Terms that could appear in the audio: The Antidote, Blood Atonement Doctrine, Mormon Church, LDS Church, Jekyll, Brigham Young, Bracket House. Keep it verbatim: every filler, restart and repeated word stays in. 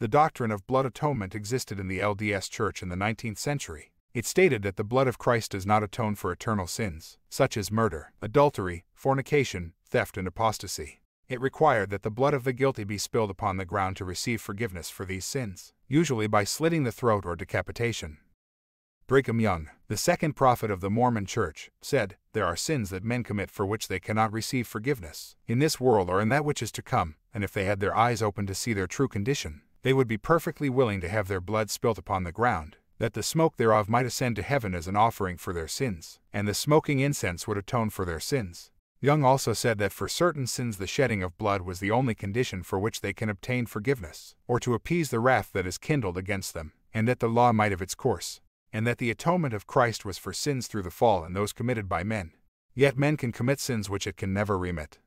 The doctrine of blood atonement existed in the L D S Church in the nineteenth century. It stated that the blood of Christ does not atone for eternal sins, such as murder, adultery, fornication, theft, and apostasy. It required that the blood of the guilty be spilled upon the ground to receive forgiveness for these sins, usually by slitting the throat or decapitation. Brigham Young, the second prophet of the Mormon Church, said, "There are sins that men commit for which they cannot receive forgiveness, in this world or in that which is to come, and if they had their eyes open to see their true condition, they would be perfectly willing to have their blood spilt upon the ground, that the smoke thereof might ascend to heaven as an offering for their sins, and the smoking incense would atone for their sins." Young also said that for certain sins the shedding of blood was the only condition for which they can obtain forgiveness, or to appease the wrath that is kindled against them, and that the law might have its course, and that the atonement of Christ was for sins through the fall and those committed by men. Yet men can commit sins which it can never remit.